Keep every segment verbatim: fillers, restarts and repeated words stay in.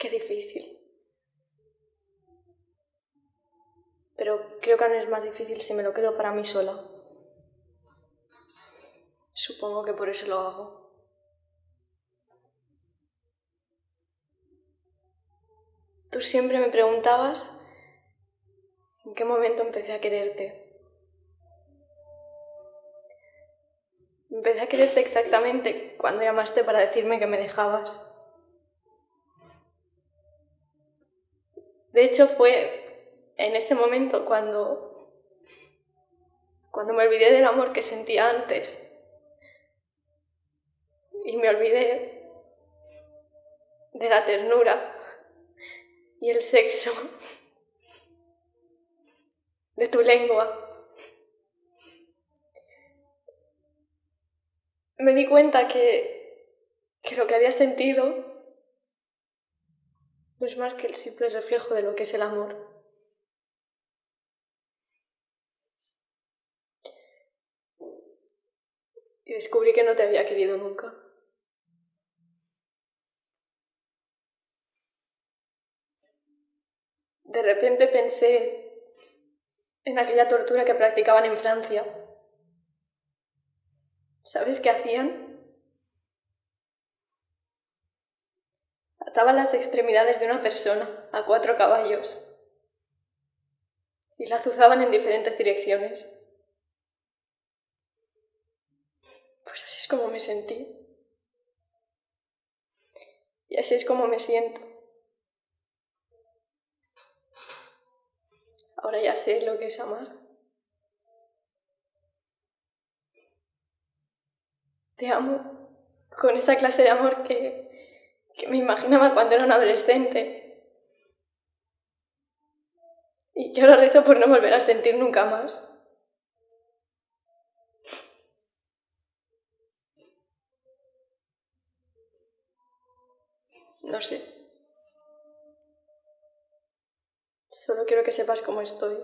Qué difícil. Pero creo que aún es más difícil si me lo quedo para mí sola. Supongo que por eso lo hago. Tú siempre me preguntabas en qué momento empecé a quererte. Empecé a quererte exactamente cuando llamaste para decirme que me dejabas. De hecho, fue en ese momento cuando, cuando me olvidé del amor que sentía antes. Y me olvidé de la ternura y el sexo, de tu lengua. Me di cuenta que, que lo que había sentido no es más que el simple reflejo de lo que es el amor. Y descubrí que no te había querido nunca. De repente pensé en aquella tortura que practicaban en Francia. ¿Sabes qué hacían? Ataban las extremidades de una persona a cuatro caballos y la azuzaban en diferentes direcciones. Pues así es como me sentí. Y así es como me siento. Ahora ya sé lo que es amar. Te amo con esa clase de amor que... que me imaginaba cuando era un adolescente. Y yo lo rezo por no volver a sentir nunca más. No sé. Solo quiero que sepas cómo estoy.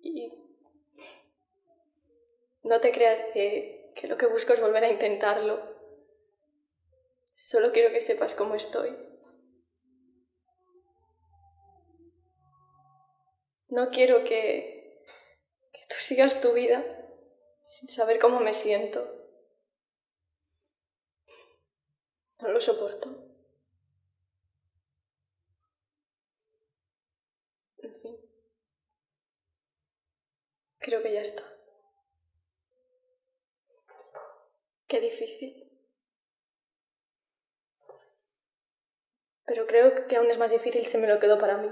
Y no te creas que, que lo que busco es volver a intentarlo. Solo quiero que sepas cómo estoy. No quiero que, que tú sigas tu vida sin saber cómo me siento. No lo soporto. En fin. Creo que ya está. Qué difícil. Pero creo que aún es más difícil si me lo quedo para mí.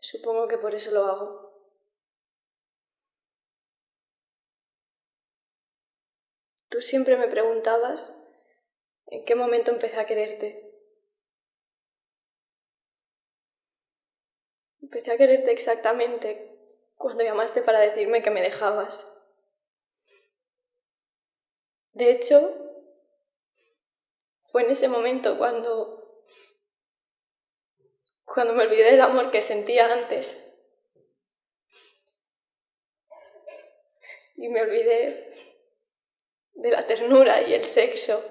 Supongo que por eso lo hago. Tú siempre me preguntabas en qué momento empecé a quererte. Empecé a quererte exactamente cuando llamaste para decirme que me dejabas. De hecho, fue en ese momento cuando, cuando me olvidé del amor que sentía antes. Y me olvidé de la ternura y el sexo,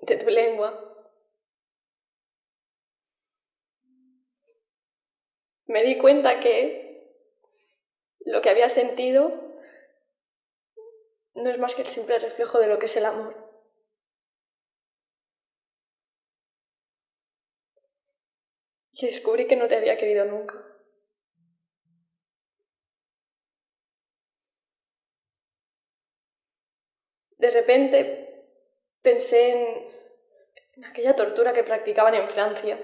de tu lengua. Me di cuenta que lo que había sentido no es más que el simple reflejo de lo que es el amor. Y descubrí que no te había querido nunca. De repente pensé en, en aquella tortura que practicaban en Francia.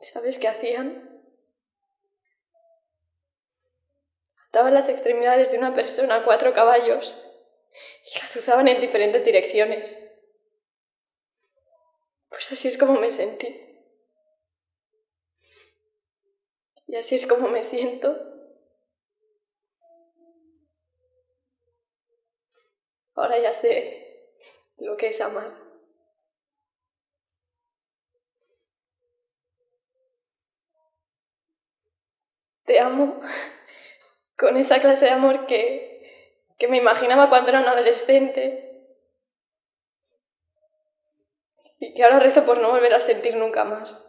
¿Sabes qué hacían? Ataban las extremidades de una persona a cuatro caballos y las usaban en diferentes direcciones. Pues así es como me sentí. Y así es como me siento. Ahora ya sé lo que es amar. Te amo con esa clase de amor que, que me imaginaba cuando era un adolescente y que ahora rezo por no volver a sentir nunca más.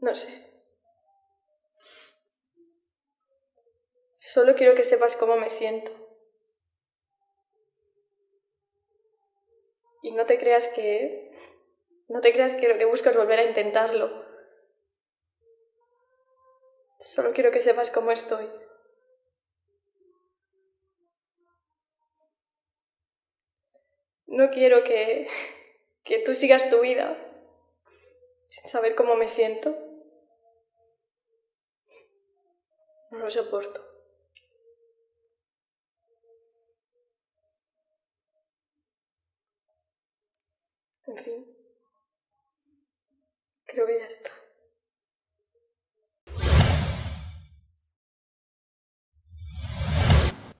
No sé. Solo quiero que sepas cómo me siento. Y no te creas que... No te creas que lo que busco es volver a intentarlo. Solo quiero que sepas cómo estoy. No quiero que... que tú sigas tu vida sin saber cómo me siento. No lo soporto. En fin, creo que ya está.